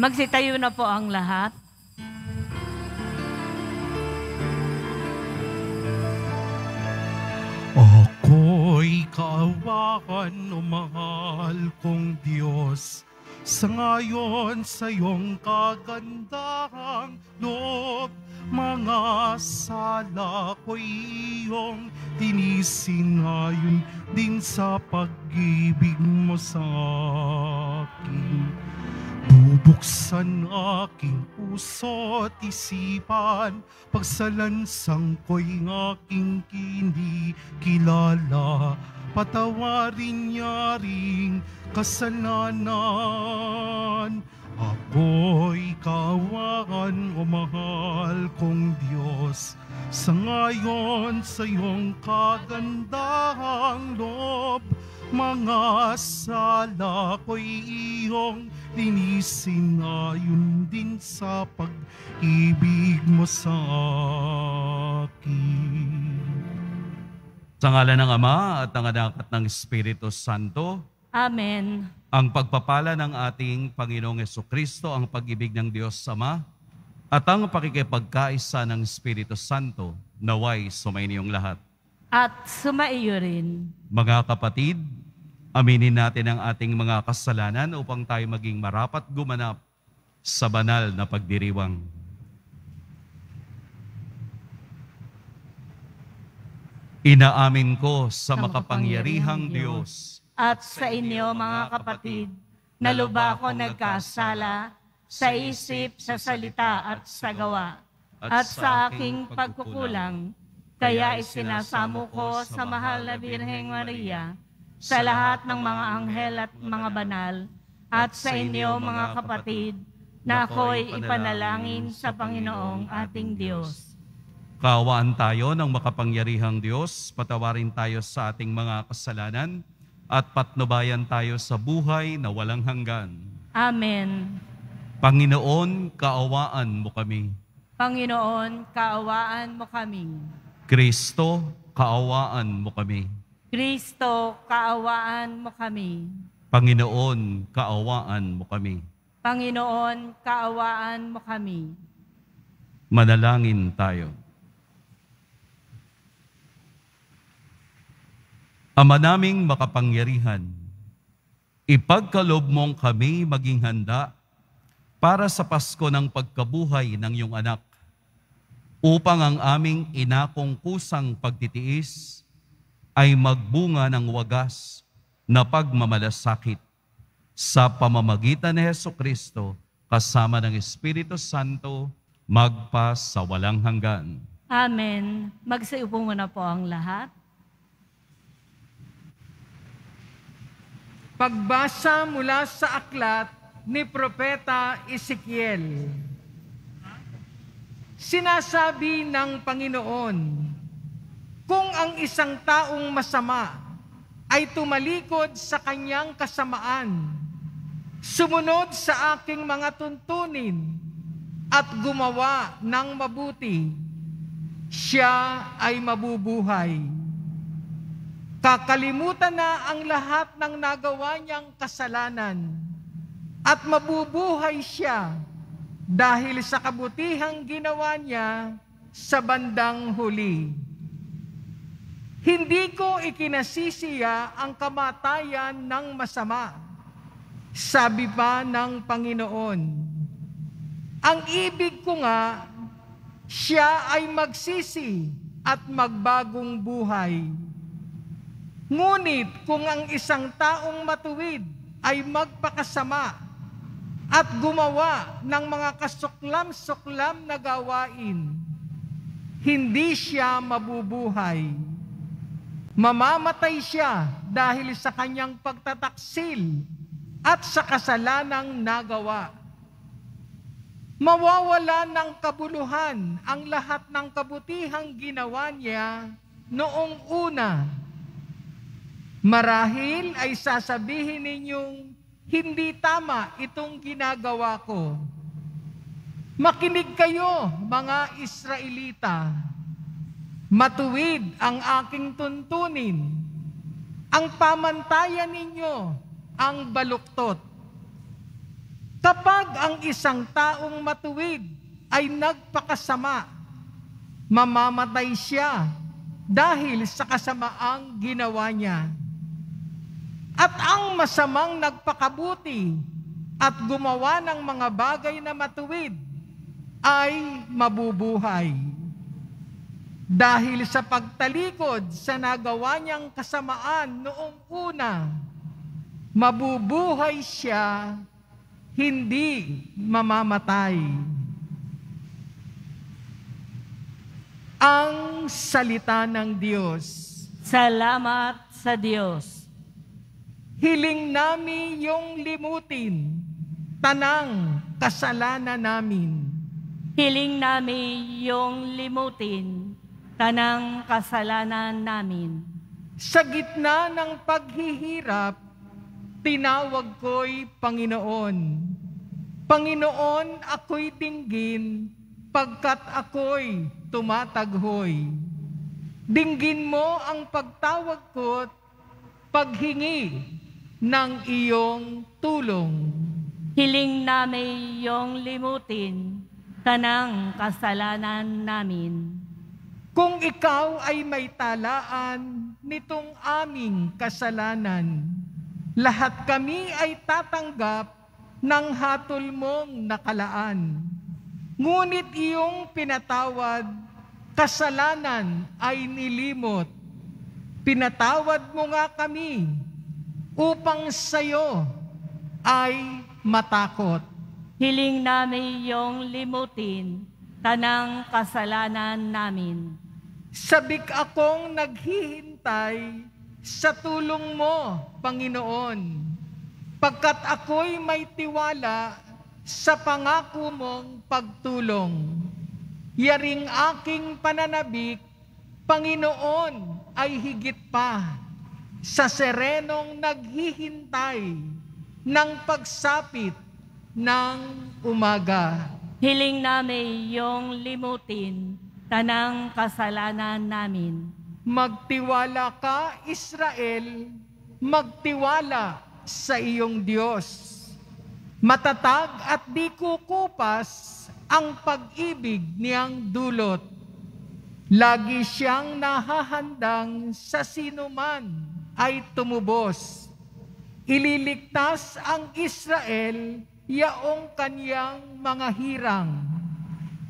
Magsitayo na po ang lahat. Ako'y kaawaan o mahal kong Diyos, sa ngayon sa iyong kagandahang loob, mga sala ko'y iyong tinisinayon din sa pag-ibig mo sa akin. Bubuksan aking puso at isipan, pagsalansang ko'y aking kinikilala, patawarin niya ring kasalanan. Ako'y kaawaan o mahal kong Diyos, sa ngayon sa iyong kagandahang loob, mga sala ko'y iyong linisin ayon din sa pag-ibig mo sa akin. Sa ngalan ng Ama at ng Anak at ng Espiritu Santo. Amen. Ang pagpapala ng ating Panginoong Jesucristo, ang pag-ibig ng Diyos Ama, at ang pakikipagkaisa ng Espiritu Santo, naway sumainiyong lahat. At sumaiyo rin. Mga kapatid, aminin natin ang ating mga kasalanan upang tayo maging marapat gumanap sa banal na pagdiriwang. Inaamin ko sa makapangyarihang Diyos at sa inyo mga kapatid na lubha ko nagkasala sa isip, sa salita at sa gawa at sa aking pagkukulang. Kaya isinasamo ko sa mahal na Birheng Maria, sa lahat ng mga anghel at mga banal, at sa inyo mga kapatid, na ako'y ipanalangin sa Panginoong ating Diyos. Kaawaan tayo ng makapangyarihang Diyos, patawarin tayo sa ating mga kasalanan, at patnubayan tayo sa buhay na walang hanggan. Amen. Panginoon, kaawaan mo kami. Panginoon, kaawaan mo kami. Kristo, kaawaan mo kami. Kristo, kaawaan mo kami. Panginoon, kaawaan mo kami. Panginoon, kaawaan mo kami. Manalangin tayo. Ama naming makapangyarihan, ipagkaloob mong kami maging handa para sa Pasko ng pagkabuhay ng iyong anak, upang ang aming inakong kusang pagtitiis ay magbunga ng wagas na pagmamalasakit sa pamamagitan ni Jesucristo kasama ng Espiritu Santo magpa sa walang hanggan. Amen. Magsayupo muna po ang lahat. Pagbasa mula sa aklat ni Propeta Ezekiel. Sinasabi ng Panginoon, kung ang isang taong masama ay tumalikod sa kanyang kasamaan, sumunod sa aking mga tuntunin at gumawa ng mabuti, siya ay mabubuhay. Kakalimutan na ang lahat ng nagawa niyang kasalanan at mabubuhay siya dahil sa kabutihang ginawa niya sa bandang huli. Hindi ko ikinasisiya ang kamatayan ng masama, sabi pa ng Panginoon. Ang ibig ko nga, siya ay magsisi at magbagong buhay. Ngunit kung ang isang taong matuwid ay magpakasama at gumawa ng mga kasuklam-suklam na gawain, hindi siya mabubuhay. Mamamatay siya dahil sa kanyang pagtataksil at sa kasalanang nagawa. Mawawala ng kabuluhan ang lahat ng kabutihang ginawa niya noong una. Marahil ay sasabihin ninyong, hindi tama itong ginagawa ko. Makinig kayo, mga Israelita. Matuwid ang aking tuntunin, ang pamantayan ninyo ang baluktot. Kapag ang isang taong matuwid ay nagpakasama, mamamatay siya dahil sa kasamaang ginawa niya. At ang masamang nagpakabuti at gumawa ng mga bagay na matuwid ay mabubuhay dahil sa pagtalikod sa nagawa niyang kasamaan noong una. Mabubuhay siya, hindi mamamatay. Ang salita ng Diyos. Salamat sa Diyos. Hiling namin yung limutin tanang kasalanan namin. Hiling namin yung limutin tanang kasalanan namin. Sa gitna ng paghihirap, tinawag ko'y Panginoon. Panginoon, ako'y dinggin, pagkat ako'y tumataghoy. Dinggin mo ang pagtawag ko't paghingi ng iyong tulong. Hiling namin iyong limutin, tanang kasalanan namin. Kung ikaw ay may talaan nitong aming kasalanan, lahat kami ay tatanggap ng hatol mong nakalaan. Ngunit iyong pinatawad, kasalanan ay nilimot. Pinatawad mo nga kami upang sa'yo ay matakot. Hiling namin iyong limutin, tanang kasalanan namin. Sabik akong naghihintay sa tulong mo, Panginoon, pagkat ako'y may tiwala sa pangako mong pagtulong. Yaring aking pananabik, Panginoon, ay higit pa sa serenong naghihintay ng pagsapit ng umaga. Hiling namin iyong limutin, tanang kasalanan namin. Magtiwala ka, Israel, magtiwala sa iyong Diyos. Matatag at di kukupas ang pag-ibig niyang dulot. Lagi siyang nahahandang sa sinuman ay tumubos. Ililigtas ang Israel yaong kaniyang mga hirang.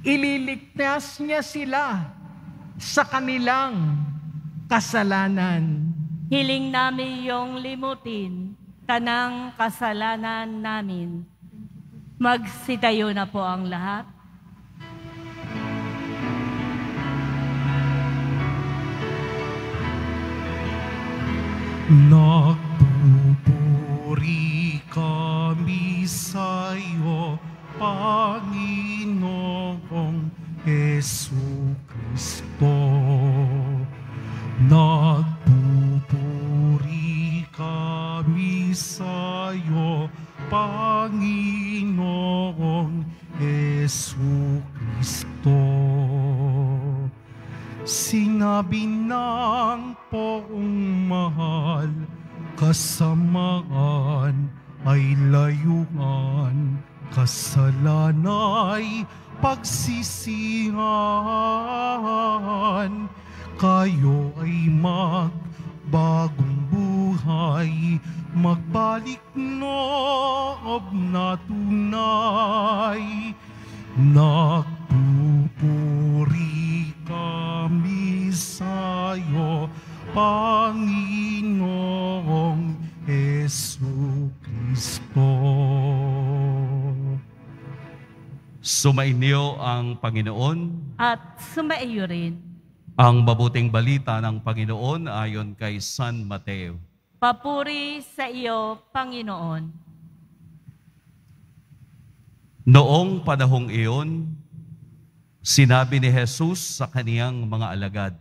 Ililigtas niya sila sa kanilang kasalanan. Hiling namin iyong limutin, tanang kasalanan namin. Magsitayo na po ang lahat. Nagpupuri kami sa iyo, Panginoong Hesu Kristo. Nagpupuri kami sa iyo, Panginoong Hesu Kristo. Sinabi ng Poong Mahal, kasamaan ay layuan, kasalanay pagsisihan. Kayo ay magbagong buhay, magbalik noob na tunay. Nagpupuri kami sa'yo, Panginoong Hesu Kristo. Sumainyo ang Panginoon at sumaiyo rin ang mabuting balita ng Panginoon ayon kay San Mateo. Papuri sa iyo, Panginoon. Noong panahong iyon, sinabi ni Jesus sa kaniyang mga alagad,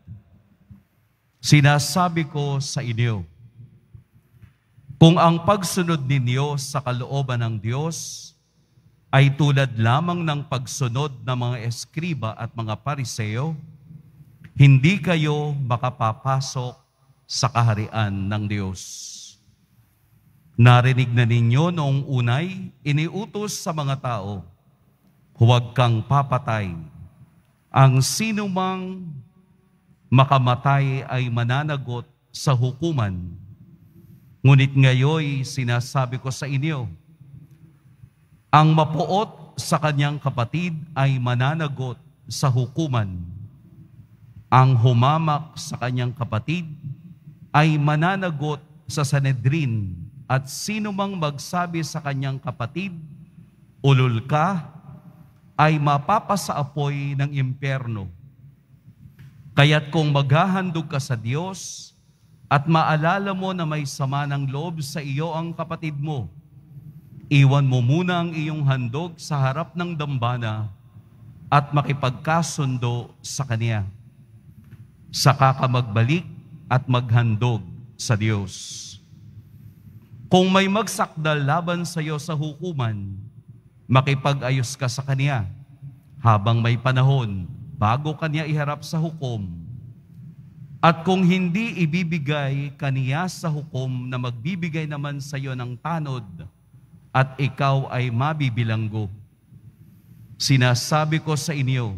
sinasabi ko sa inyo, kung ang pagsunod ninyo sa kalooban ng Diyos ay tulad lamang ng pagsunod ng mga eskriba at mga pariseo, hindi kayo makapapasok sa kaharian ng Diyos. Narinig na ninyo noong unay, iniutos sa mga tao, huwag kang papatay. Ang sinumang makamatay ay mananagot sa hukuman. Ngunit ngayoy sinasabi ko sa inyo, ang mapuot sa kanyang kapatid ay mananagot sa hukuman. Ang humamak sa kanyang kapatid ay mananagot sa Sanhedrin. At sino mang magsabi sa kanyang kapatid, ulol ka, ay mapapasaapoy ng impyerno. Kaya't kung maghahandog ka sa Diyos at maalala mo na may sama ng loob sa iyo ang kapatid mo, iwan mo muna ang iyong handog sa harap ng dambana at makipagkasundo sa kanya. Saka ka magbalik at maghandog sa Diyos. Kung may magsakdal laban sa iyo sa hukuman, makipag-ayos ka sa kanya habang may panahon bago kanya iharap sa hukom. At kung hindi ibibigay kaniya sa hukom na magbibigay naman sa iyo ng tanod at ikaw ay mabibilanggo. Sinasabi ko sa inyo,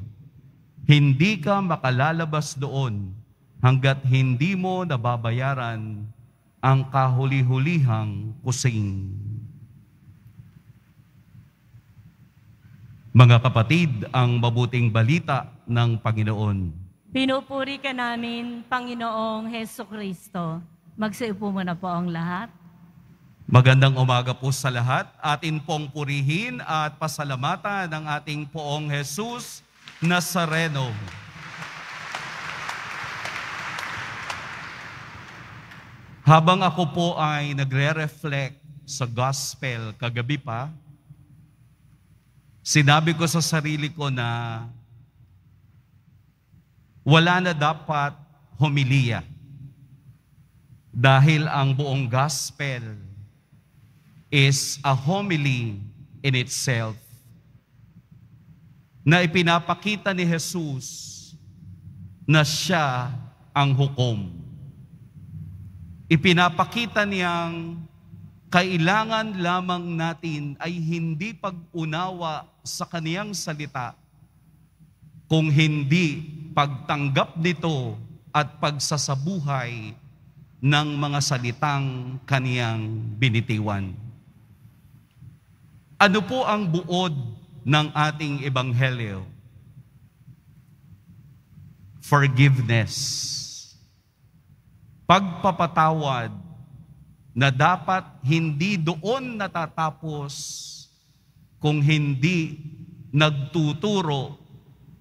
hindi ka makalalabas doon hanggat hindi mo nababayaran ang kahuli-hulihang kusing. Mga kapatid, ang mabuting balita ng Panginoon. Pinupuri ka namin, Panginoong Heso Kristo. Magsiupo muna po ang lahat. Magandang umaga po sa lahat. Atin pong purihin at pasalamatan ng ating Poong Jesus Nazareno. Habang ako po ay nagre-reflect sa gospel kagabi pa, sinabi ko sa sarili ko na wala na dapat homilya dahil ang buong gospel is a homily in itself na ipinapakita ni Jesus na siya ang hukom. Ipinapakita niyang kailangan lamang natin ay hindi pag-unawa sa kaniyang salita, kung hindi pagtanggap nito at pagsasabuhay ng mga salitang kaniyang binitiwan. Ano po ang buod ng ating ebanghelyo? Forgiveness. Pagpapatawad na dapat hindi doon natatapos kung hindi nagtuturo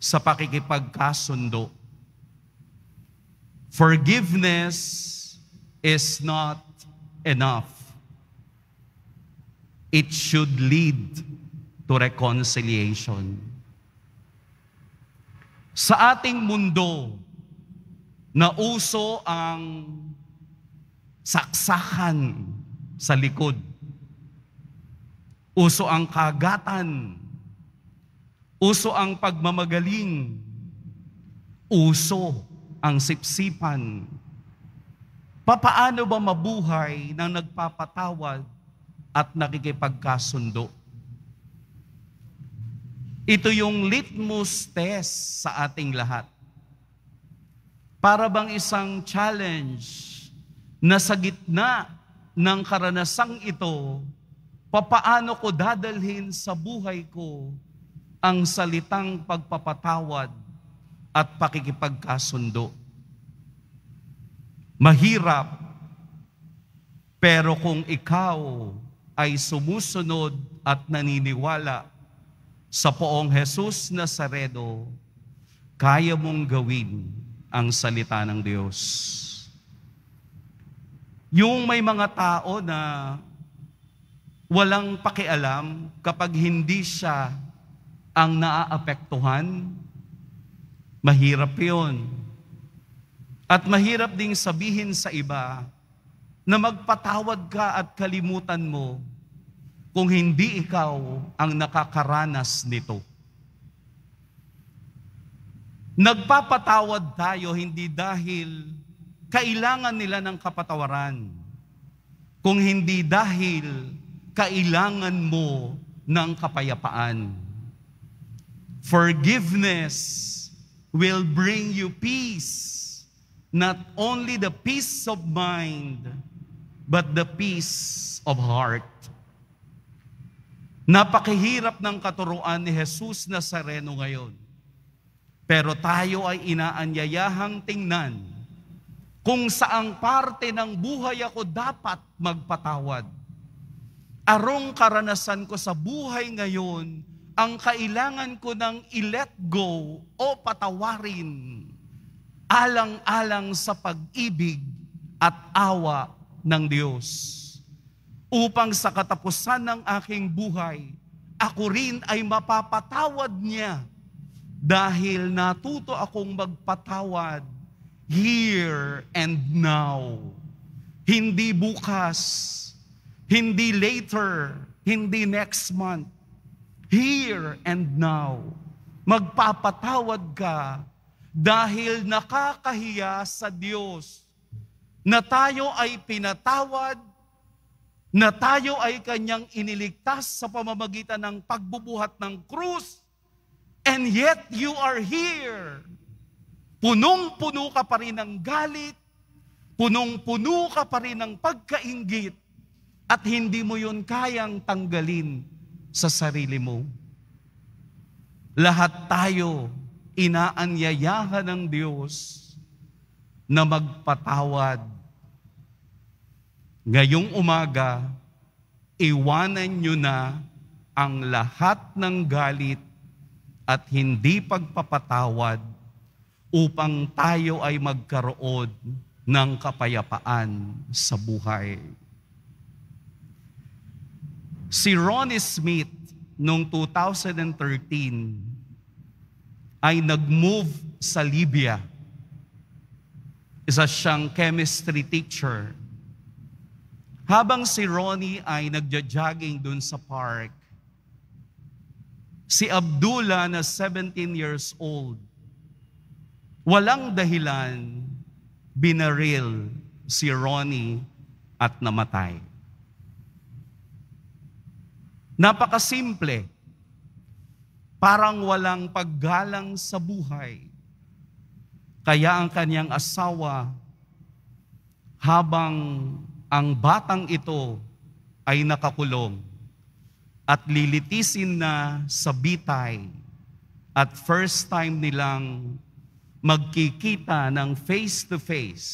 sa pakikipagkasundo. Forgiveness is not enough. It should lead to reconciliation. Sa ating mundo, nauso ang saksakan sa likod. Uso ang kagatan. Uso ang pagmamagaling. Uso ang sipsipan. Papaano ba mabuhay ng nagpapatawad at nakikipagkasundo? Ito yung litmus test sa ating lahat. Para bang isang challenge na sa gitna ng karanasang ito, papaano ko dadalhin sa buhay ko ang salitang pagpapatawad at pakikipagkasundo? Mahirap, pero kung ikaw ay sumusunod at naniniwala sa Poong Jesus Nazareno, kaya mong gawin ang salita ng Diyos. Yung may mga tao na walang pakialam kapag hindi siya ang naaapektuhan, mahirap yun. At mahirap ding sabihin sa iba na magpatawad ka at kalimutan mo kung hindi ikaw ang nakakaranas nito. Nagpapatawad tayo hindi dahil kailangan nila ng kapatawaran, kung hindi dahil kailangan mo ng kapayapaan. Forgiveness will bring you peace, not only the peace of mind, but the peace of heart. Napakahirap ng katuruan ni Jesus Nazareno ngayon. Pero tayo ay inaanyayahang tingnan kung saang parte ng buhay ako dapat magpatawad. Arong karanasan ko sa buhay ngayon ang kailangan ko ng i-let go o patawarin alang-alang sa pag-ibig at awa ng Diyos. Upang sa katapusan ng aking buhay, ako rin ay mapapatawad niya dahil natuto akong magpatawad here and now. Hindi bukas, hindi later, hindi next month. Here and now. Magpapatawad ka dahil nakakahiya sa Diyos na tayo ay pinatawad, na tayo ay kanyang iniligtas sa pamamagitan ng pagbubuhat ng krus, and yet you are here. Punong-puno ka pa rin ng galit, punong-puno ka pa rin ng pagkainggit, at hindi mo yun kayang tanggalin sa sarili mo. Lahat tayo inaanyayahan ng Diyos na magpatawad. Ngayong umaga, iwanan nyo na ang lahat ng galit at hindi pagpapatawad upang tayo ay magkaroon ng kapayapaan sa buhay. Si Ronnie Smith noong 2013 ay nag-move sa Libya. Isa siyang chemistry teacher. Habang si Ronnie ay nagja-jogging dun sa park, si Abdullah na 17 years old, walang dahilan, binaril si Ronnie at namatay. Napakasimple, parang walang paggalang sa buhay. Kaya ang kanyang asawa, habang ang batang ito ay nakakulong at lilitisin na sa bitay at first time nilang magkikita ng face-to-face,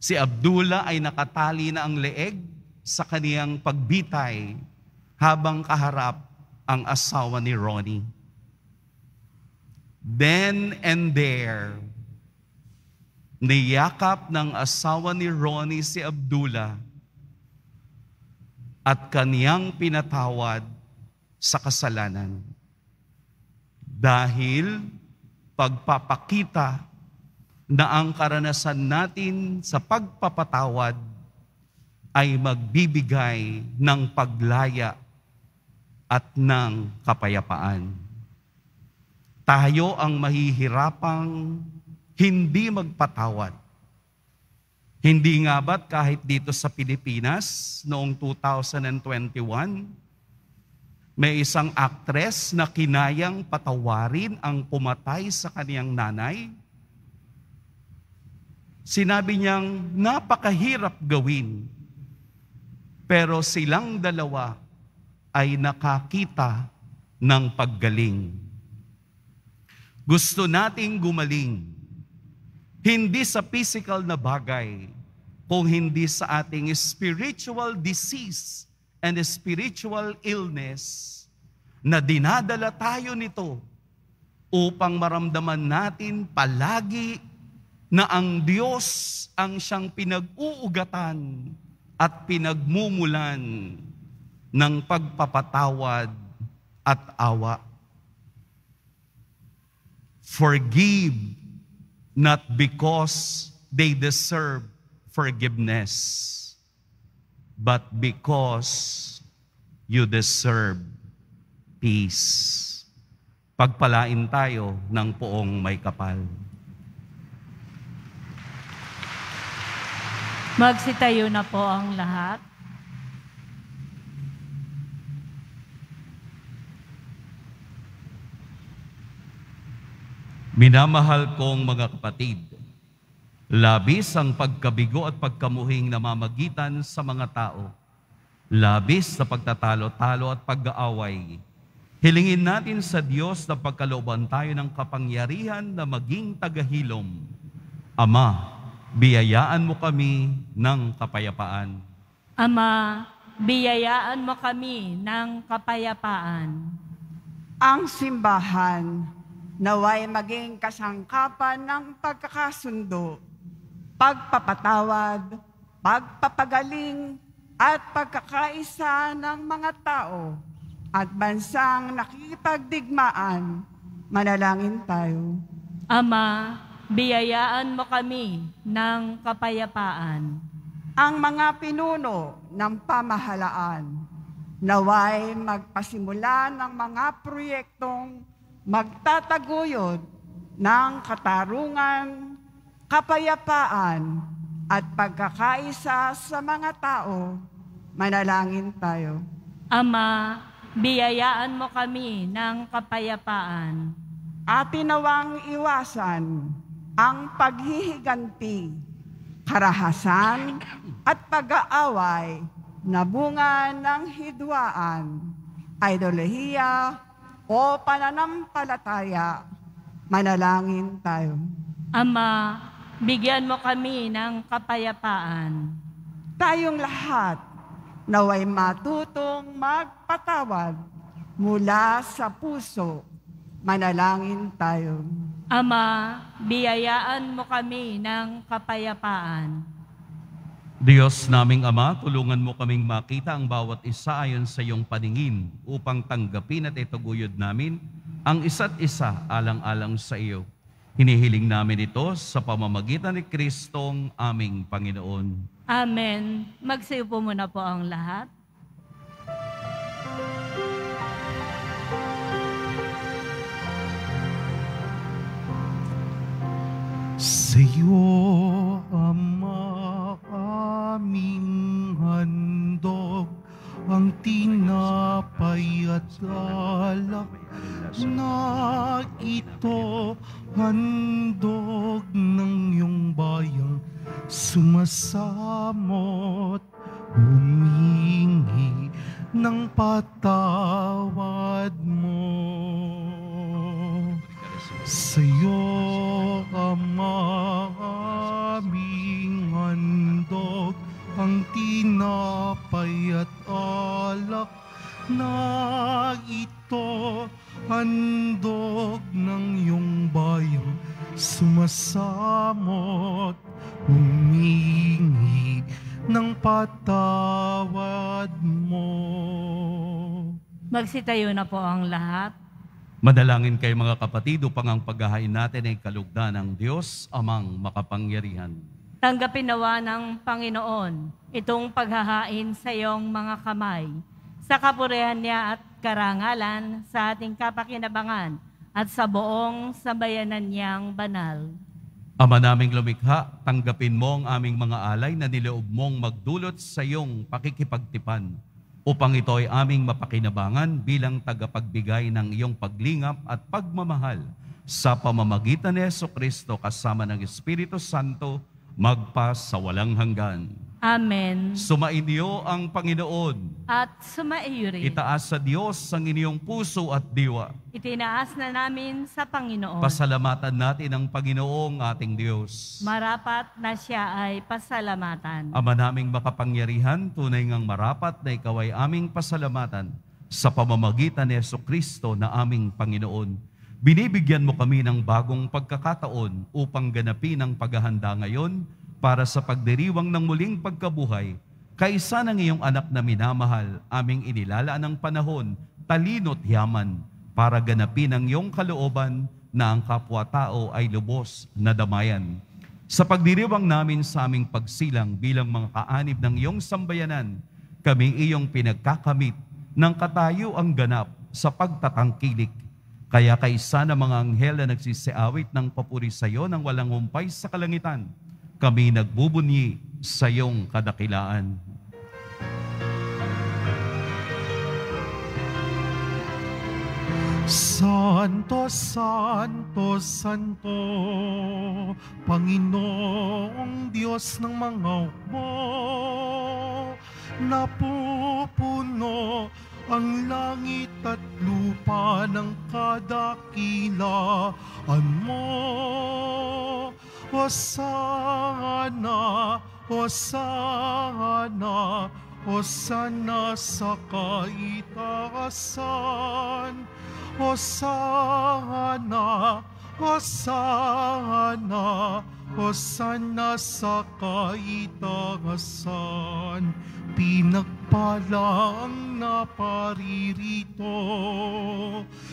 si Abdullah ay nakatali na ang leeg sa kaniyang pagbitay habang kaharap ang asawa ni Ronnie. Then and there, niyakap ng asawa ni Ronnie si Abdullah at kaniyang pinatawad sa kasalanan. Dahil pagpapakita na ang karanasan natin sa pagpapatawad ay magbibigay ng paglaya at ng kapayapaan. Tayo ang mahihirapang hindi magpatawad. Hindi nga ba't kahit dito sa Pilipinas noong 2021, may isang actress na kinayang patawarin ang pumatay sa kaniyang nanay? Sinabi niyang napakahirap gawin, pero silang dalawa ay nakakita ng paggaling. Gusto nating gumaling, hindi sa physical na bagay, kung hindi sa ating spiritual disease and spiritual illness na dinadala tayo nito upang maramdaman natin palagi na ang Diyos ang siyang pinag-uugatan at pinagmumulan ng pagpapatawad at awa. Forgive not because they deserve forgiveness, but because you deserve peace. Pagpalain tayo ng poong may kapal. Magsitayo na po ang lahat. Minamahal kong mga kapatid, labis ang pagkabigo at pagkamuhing namamagitan sa mga tao. Labis sa pagtatalo-talo at pag-aaway. Hilingin natin sa Diyos na pagkalooban tayo ng kapangyarihan na maging tagahilom. Ama, biyayaan mo kami ng kapayapaan. Ama, biyayaan mo kami ng kapayapaan. Ang simbahan nawa'y maging kasangkapan ng pagkakasundo, pagpapatawad, pagpapagaling, at pagkakaisa ng mga tao at bansang nakikipagdigmaan. Manalangin tayo. Ama, biyayaan mo kami ng kapayapaan. Ang mga pinuno ng pamahalaan nawa'y magpasimula ng mga proyektong magtataguyod ng katarungan, kapayapaan, at pagkakaisa sa mga tao. Manalangin tayo. Ama, biyayaan mo kami ng kapayapaan. Atin nawang iwasan ang paghihiganti, karahasan at pag-aaway na bunga ng hidwaan, idolohiya o pananampalataya. Manalangin tayo. Ama, bigyan mo kami ng kapayapaan. Tayong lahat nawa'y matutong magpatawad mula sa puso. Manalangin tayo. Ama, biyayaan mo kami ng kapayapaan. Diyos naming Ama, tulungan mo kaming makita ang bawat isa ayon sa iyong paningin upang tanggapin at itaguyod namin ang isa't isa alang-alang sa iyo. Hinihiling namin ito sa pamamagitan ni Kristong aming Panginoon. Amen. Magsiupo muna po ang lahat. Sa'yo, Ama, aming handog, ang tinapay at alak na ito, handog ng iyong bayang sumasamot, humingi ng patawad mo. Sa'yo, Ama, aming handog, ang tinapay at alak na ito, handog ng iyong bayang sumasamot, humingi ng patawad mo. Magsitayo na po ang lahat. Madalangin kayo mga kapatid upang ang paghahain natin ay kalugdan ng Diyos Amang makapangyarihan. Tanggapin nawa ng Panginoon itong paghahain sa iyong mga kamay, sa kapurihan niya at karangalan, sa ating kapakinabangan at sa buong sambayanan niyang banal. Ama naming lumikha, tanggapin mo ang aming mga alay na niloob mong magdulot sa iyong pakikipagtipan, upang ito ay aming mapakinabangan bilang tagapagbigay ng iyong paglingap at pagmamahal sa pamamagitan ni Jesucristo kasama ng Espiritu Santo, magpa sa walang hanggan. Amen. Sumainyo ang Panginoon. At sumaiyo rin. Itaas sa Diyos ang inyong puso at diwa. Itinaas na namin sa Panginoon. Pasalamatan natin ang Panginoong ating Diyos. Marapat na siya ay pasalamatan. Ama naming makapangyarihan, tunay ngang marapat na ikaw ay aming pasalamatan sa pamamagitan ni Jesucristo na aming Panginoon. Binibigyan mo kami ng bagong pagkakataon upang ganapin ang paghahanda ngayon para sa pagdiriwang ng muling pagkabuhay kaysa ng iyong anak na minamahal, aming inilalaan ng panahon, talino't yaman, para ganapin ang iyong kalooban na ang kapwa-tao ay lubos na damayan. Sa pagdiriwang namin sa aming pagsilang bilang mga kaanib ng iyong sambayanan, kaming iyong pinagkakamit ng katayo ang ganap sa pagtatangkilik. Kaya kaysa ng mga anghel na nagsisiawit ng papuri sa iyo ng walang humpay sa kalangitan, kami nagbubunyi sa iyong kadakilaan. Santo, Santo, Santo, Panginoong Diyos ng mga hukbo, napupuno ang langit at lupa ng kadakilaan mo. Hosana, Hosana, Hosana sa kaitaasan. Hosana, Hosana, Hosana sa kaitaasan. Pinagpala ang naparirito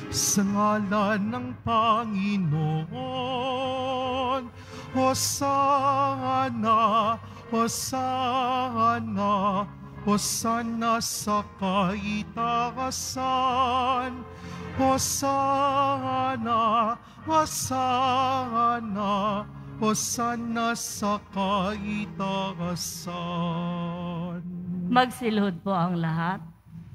sa ngalan ng Panginoon. Hosana, Hosana, Hosana sa kaitaasan. Hosana, Hosana, Hosana sa kaitaasan. Magsilhod po ang lahat.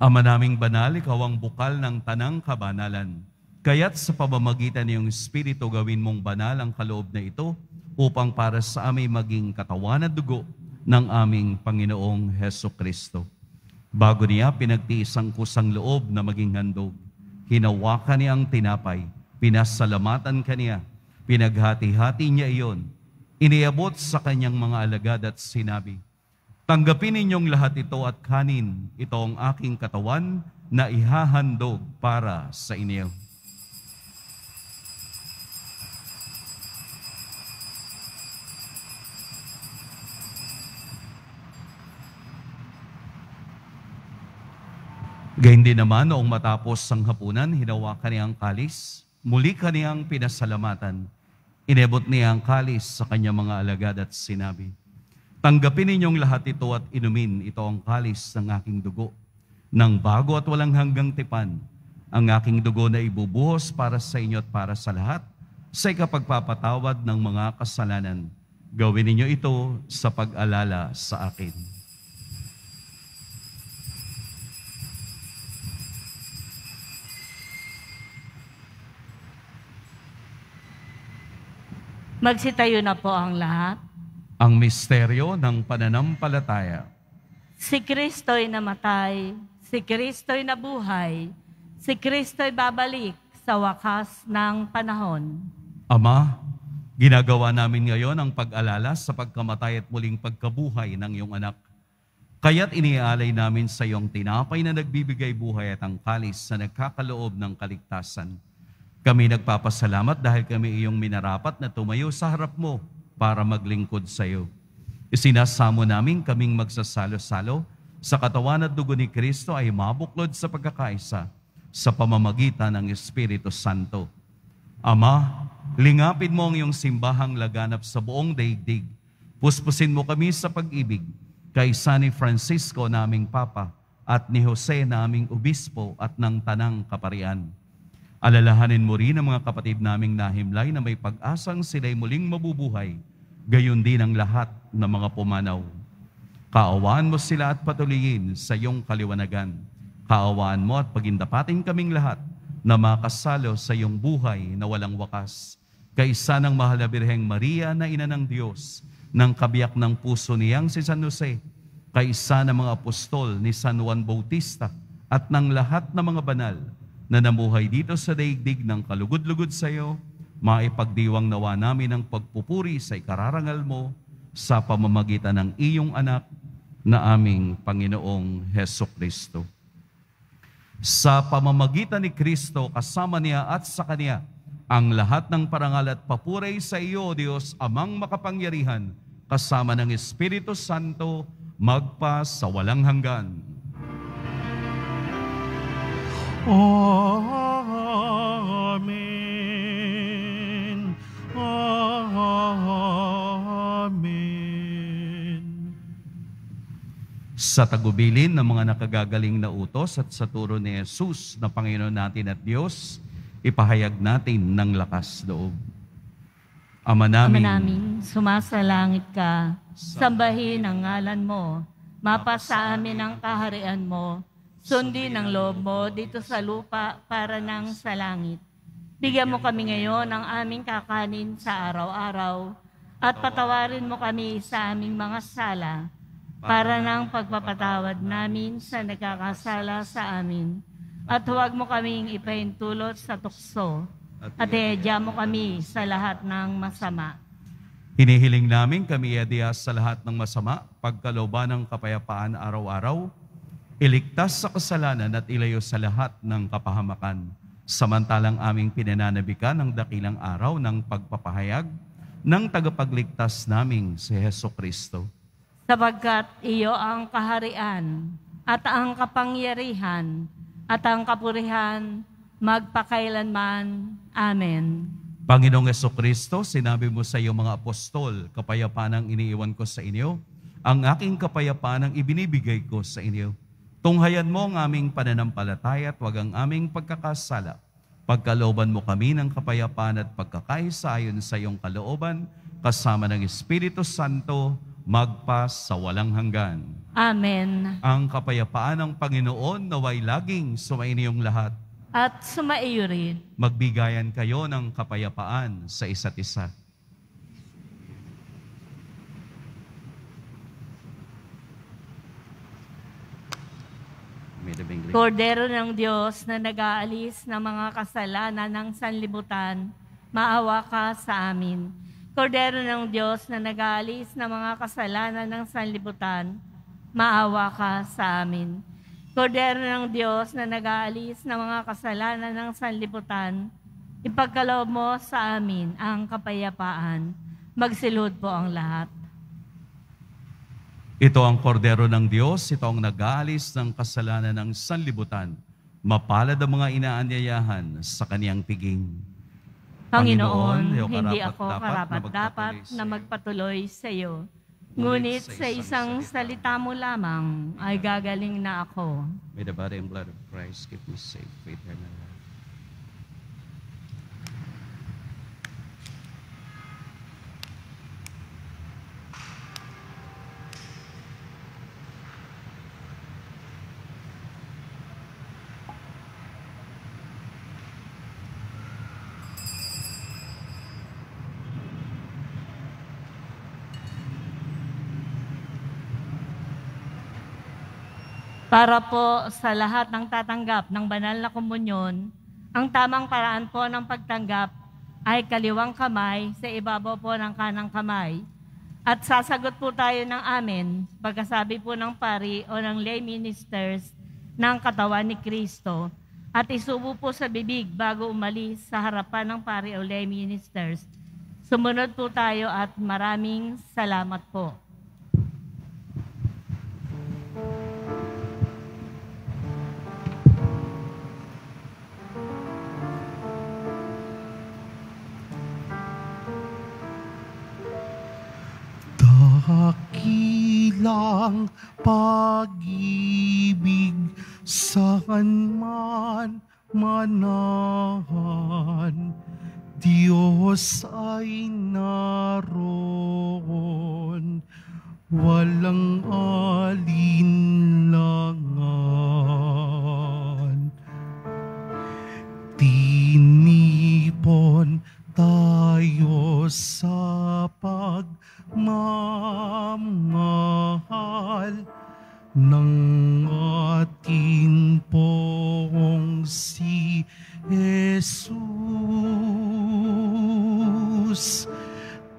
Ama naming banal, ikaw ang bukal ng tanang kabanalan. Kaya't sa pamamagitan ng iyong Espiritu, gawin mong banal ang kaloob na ito upang para sa aming maging katawan at dugo ng aming Panginoong Hesukristo. Bago niya pinagtiis ang kusang loob na maging handog, hinawakan niya ang tinapay, pinasalamatan kaniya, pinaghati-hati niya iyon, iniabot sa kanyang mga alagad at sinabi, "Tanggapin ninyong lahat ito at kanin, ito ang aking katawan na ihahandog para sa inyo." Gayun din naman, noong matapos ang hapunan, hinawakan niya ang kalis, muli kaniyang pinasalamatan. Inebot niya ang kalis sa kanyang mga alagad at sinabi, "Tanggapin ninyong lahat ito at inumin, ito ang kalis ng aking dugo, ng bago at walang hanggang tipan, ang aking dugo na ibubuhos para sa inyo at para sa lahat, sa ikapagpapatawad ng mga kasalanan. Gawin ninyo ito sa pag-alala sa akin." Magsitayo na po ang lahat. Ang misteryo ng pananampalataya. Si Kristo'y namatay, si Kristo'y nabuhay, si Kristo'y babalik sa wakas ng panahon. Ama, ginagawa namin ngayon ang pag-alala sa pagkamatay at muling pagkabuhay ng iyong anak. Kaya't iniaalay namin sa iyong tinapay na nagbibigay buhay at ang kalis na nagkakaloob ng kaligtasan. Kami nagpapasalamat dahil kami iyong minarapat na tumayo sa harap mo para maglingkod sa iyo. Isinasamo namin kaming magsasalo-salo sa katawan at dugo ni Kristo ay mabuklod sa pagkakaisa sa pamamagitan ng Espiritu Santo. Ama, lingapin mo ang iyong simbahang laganap sa buong daigdig. Puspusin mo kami sa pag-ibig kaysa ni Francisco naming Papa at ni Jose naming Obispo at ng Tanang Kaparian. Alalahanin mo rin ang mga kapatid naming nahimlay na may pag-asang sila'y muling mabubuhay, gayon din ang lahat ng mga pumanaw. Kaawaan mo sila at patuloyin sa iyong kaliwanagan. Kaawaan mo at pagindapatin kaming lahat na makasalo sa iyong buhay na walang wakas, kaysa ng Mahal na Birheng Maria na Ina ng Diyos, ng kabiyak ng puso niyang si San Jose, kaysa ng mga apostol ni San Juan Bautista at ng lahat ng mga banal, na namuhay dito sa daigdig ng kalugod-lugod sa iyo, maipagdiwang nawa namin ang pagpupuri sa ikararangal mo sa pamamagitan ng iyong anak na aming Panginoong Hesukristo. Sa pamamagitan ni Kristo, kasama niya at sa kaniya, ang lahat ng parangal at papuri sa iyo, Diyos, Amang makapangyarihan, kasama ng Espiritu Santo, magpa sa walang hanggan. Amen. Amen. Sa tagubilin ng mga nakagagaling na utos at sa turo ni Jesus na Panginoon natin at Diyos, ipahayag natin ng lakas loob. Ama namin, sumasalangit ka, sambahin ang ngalan mo, mapasa amin ang kaharian mo, sundin ang loob mo dito sa lupa para nang sa langit. Bigyan mo kami ngayon ng aming kakanin sa araw-araw, at patawarin mo kami sa aming mga sala, para nang pagpapatawad namin sa nagkakasala sa amin. At huwag mo kaming ipahintulot sa tukso, at ihadya mo kami sa lahat ng masama. Hinihiling namin kami ihadya sa lahat ng masama, pagkalooban ng kapayapaan araw-araw, iligtas sa kasalanan at ilayo sa lahat ng kapahamakan. Samantalang aming pinananabikan ang dakilang araw ng pagpapahayag ng tagapagligtas naming si Heso Kristo. Sabagkat iyo ang kaharian at ang kapangyarihan at ang kapurihan magpakailanman. Amen. Panginoong Jesucristo, sinabi mo sa iyo mga apostol, kapayapaan ang iniiwan ko sa inyo, ang aking kapayapaan ang ibinibigay ko sa inyo. Tunghayan mo ang aming pananampalataya at huwag ang aming pagkakasala. Pagkalooban mo kami ng kapayapaan at pagkakaisa ayon sa iyong kalooban, kasama ng Espiritu Santo, magpa sa walang hanggan. Amen. Ang kapayapaan ng Panginoon naway laging sumainiyong lahat. At sumaiyo rin. Magbigayan kayo ng kapayapaan sa isa't isa. Kordero ng Diyos na nag-aalis ng mga kasalanan ng sanlibutan, maawa ka sa amin. Kordero ng Diyos na nag-aalis ng mga kasalanan ng sanlibutan, maawa ka sa amin. Kordero ng Diyos na nag-aalis ng mga kasalanan ng sanlibutan, ipagkaloob mo sa amin ang kapayapaan. Magsilod po ang lahat. Ito ang kordero ng Diyos, ito ang nag-aalis ng kasalanan ng sanlibutan. Mapalad ang mga inaanyayahan sa kaniyang piging. Panginoon, hindi ako karapat-dapat na magpatuloy sa iyo. Ngunit sa isang salita mo lamang ay gagaling na ako. May the body and blood of Christ keep me safe with eternal life. Para po sa lahat ng tatanggap ng banal na komunyon, ang tamang paraan po ng pagtanggap ay kaliwang kamay sa ibabaw po ng kanang kamay. At sasagot po tayo ng amen, pagkasabi po ng pari o ng lay ministers ng katawan ni Kristo. At isubo po sa bibig bago umalis sa harapan ng pari o lay ministers. Sumunod po tayo at maraming salamat po. Dakilang pag-ibig saan man manahan, Diyos ay naroon, walang alinlangan. Tinipon tayo sa pagmamahal ng ating pong si Jesus.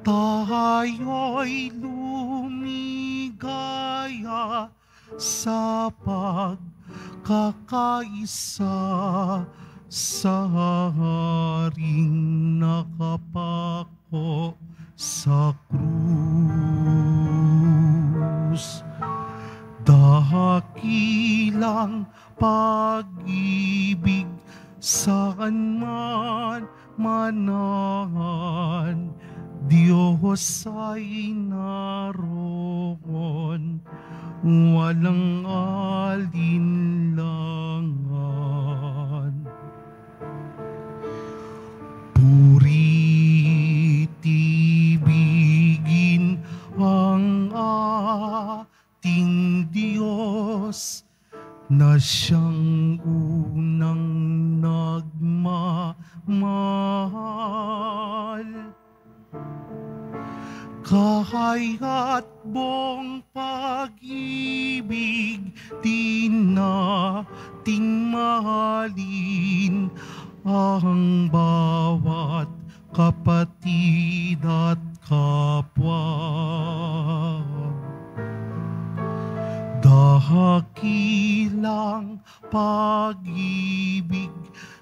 Tayo'y lumigaya sa pagkakaisa sa haring nakapako sa krus. Dakilang pag-ibig saan man manahan, Diyos ay naroon, walang alinlangan. Puritin na siyang unang nagmamahal. Kahaya't buong pag-ibig din nating mahalin ang bawat kapatid at kapwa. Dahakilang pag-ibig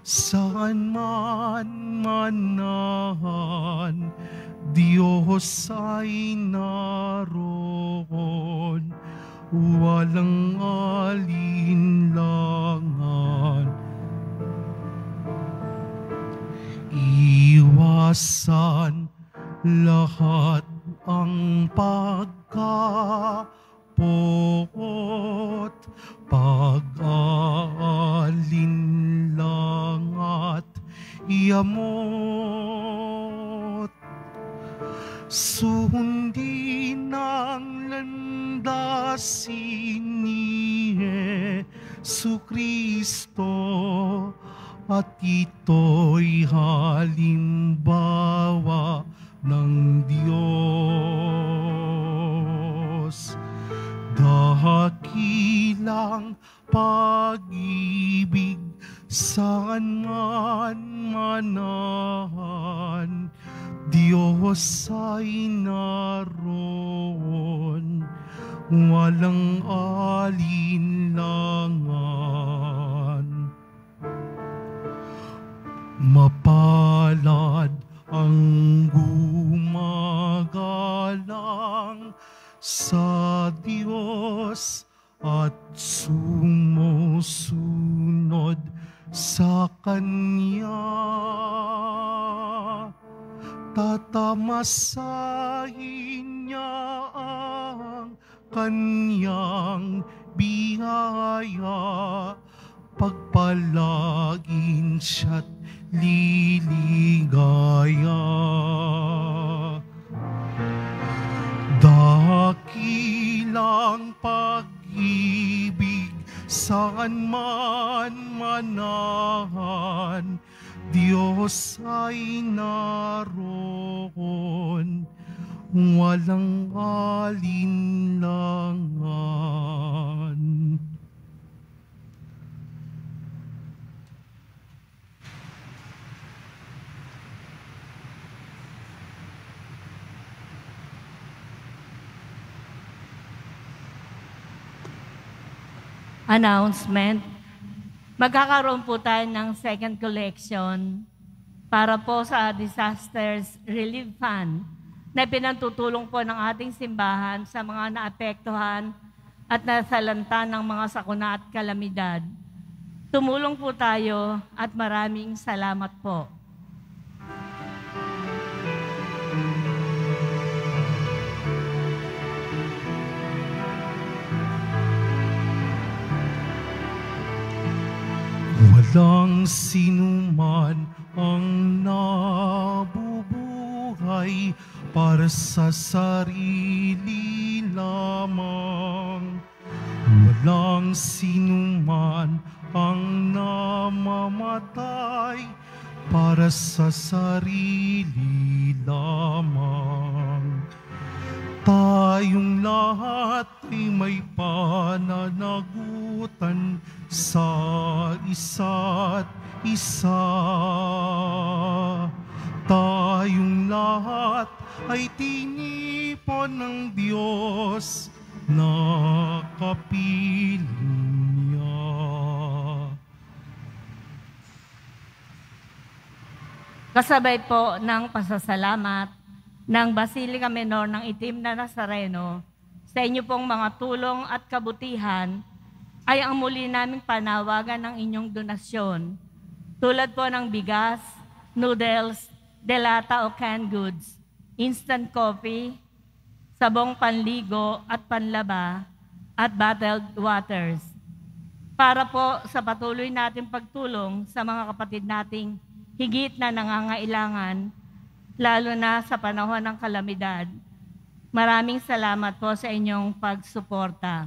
saan man manahan, Diyos ay naroon, walang alinlangan. Iwasan lahat ang pagkapot, pag-aalinlang at iyamot. Sundin ang landasin ni Jesu Kristo at ito'y halimbawa ng Diyos. Dahakilang pag-ibig saan man manahan, Diyos ay naroon, walang alinlangan. Mapalad ang gumagalang sa Diyos at sumusunod sa Kanya. Tatamasahin niya ang kanyang biyaya, pagpalain siya't liligaya. Dakilang pag-ibig saan man manahan, Diyos ay naroon, walang alinlangan. Announcement. Magkakaroon po tayo ng second collection para po sa Disasters Relief Fund na pinagtutulong po ng ating simbahan sa mga naapektuhan at nasalanta ng mga sakuna at kalamidad. Tumulong po tayo at maraming salamat po. Walang sinuman ang nabubuhay para sa sarili lamang. Walang sinuman ang namamatay para sa sarili lamang. Tayong lahat ay may pananagutan sa isa't isa. Tayong lahat ay tinipon ng Diyos na kapiling niya. Kasabay po ng pasasalamat ng Basilica Minor ng Itim na Nazareno sa inyo pong mga tulong at kabutihan ay ang muli naming panawagan ng inyong donasyon. Tulad po ng bigas, noodles, delata o canned goods, instant coffee, sabong panligo at panlaba, at bottled waters. Para po sa patuloy nating pagtulong sa mga kapatid nating higit na nangangailangan, lalo na sa panahon ng kalamidad. Maraming salamat po sa inyong pagsuporta.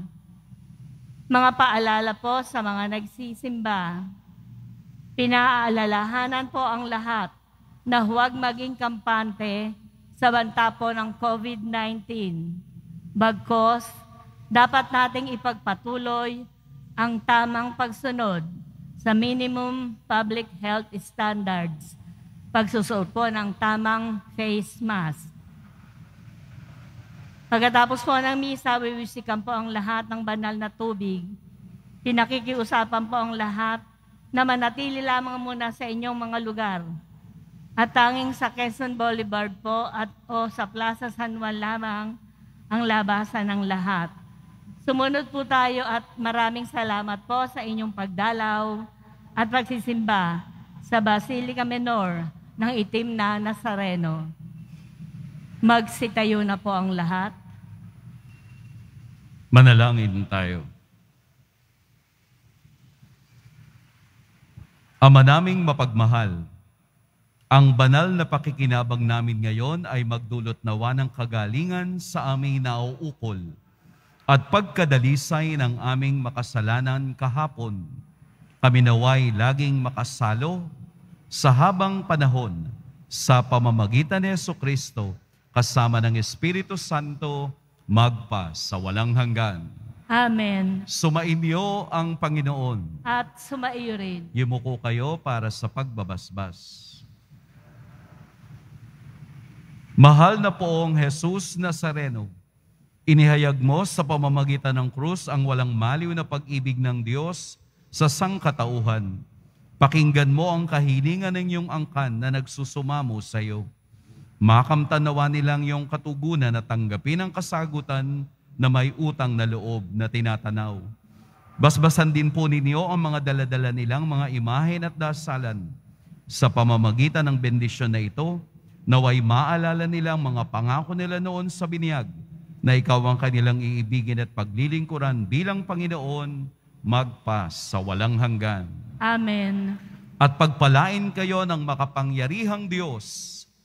Mga paalala po sa mga nagsisimba. Pinaalalahanan po ang lahat na huwag maging kampante sa banta po ng COVID-19. Bagkos, dapat nating ipagpatuloy ang tamang pagsunod sa minimum public health standards, pagsusuot po ng tamang face mask. Pagkatapos po ng misa, wiwisikan po ang lahat ng banal na tubig. Pinakikiusapan po ang lahat na manatili lamang muna sa inyong mga lugar. At tanging sa Quezon Boulevard po at o sa Plaza San Juan lamang ang labasan ng lahat. Sumunod po tayo at maraming salamat po sa inyong pagdalaw at pagsisimba sa Basilica Minor ng Itim na Nazareno. Magsitayo na po ang lahat. Manalangin tayo. Ama naming mapagmahal, ang banal na pakikinabang namin ngayon ay magdulot nawa ng kagalingan sa aming nauukol at pagkadalisay ng aming makasalanan kahapon. Kami nawa'y laging makasalo sa habang panahon sa pamamagitan ni Jesucristo kasama ng Espiritu Santo magpa sa walang hanggan. Amen. Sumainyo ang Panginoon. At sumaiyo rin. Yumuko kayo para sa pagbabasbas. Mahal na Poong Jesus Nazareno, inihayag mo sa pamamagitan ng krus ang walang maliw na pag-ibig ng Diyos sa sangkatauhan. Pakinggan mo ang kahilingan ng iyong angkan na nagsusumamo sa iyo. Makamtanawa nilang iyong katugunan na tanggapin ang kasagutan na may utang na loob na tinatanaw. Basbasan din po ninyo ang mga daladala nilang mga imahen at dasalan. Sa pamamagitan ng bendisyon na ito, naway maalala nilang mga pangako nila noon sa binyag na ikaw ang kanilang iibigin at paglilingkuran bilang Panginoon magpa sa walang hanggan. Amen. At pagpalain kayo ng makapangyarihang Diyos,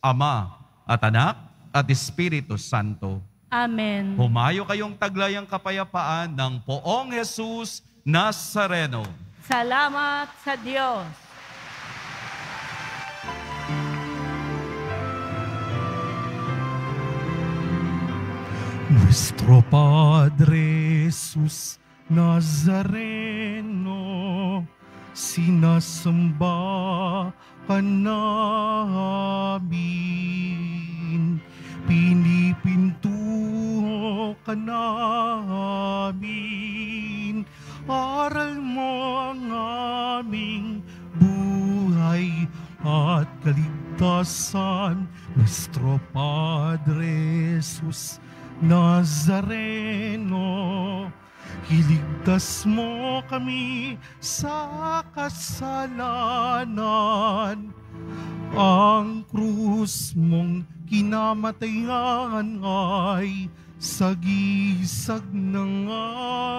Ama at Anak at Espiritu Santo. Amen. Humayo kayong taglay ang kapayapaan ng Poong Jesus Nazareno. Salamat sa Diyos. Nuestro Padre Jesus Nazareno, sinasamba ka namin. Pinipintuho ka namin, aral mo ang aming buhay at kaligtasan. Nuestro Padre Jesus Nazareno, iligtas mo kami sa kasalanan. Ang krus mong kinamatayan ay sagisag ng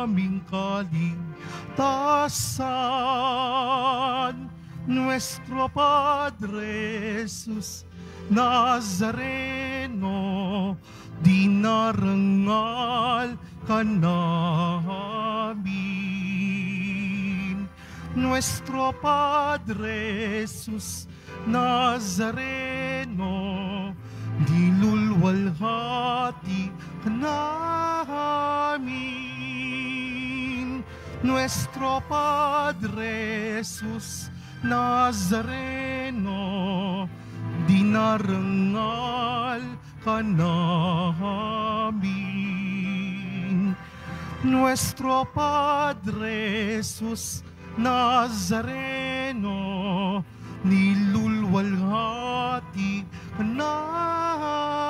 aming kaligtasan. Nuestro Padre Jesus Nazareno, dinarangal ka namin. Nuestro Padre Jesus Nazareno, dilulwalhati ka namin. Nuestro Padre Jesus Nazareno, dinarangal ka namin. Nuestro Padre Jesus Nazareno, nilulwalhati ka namin.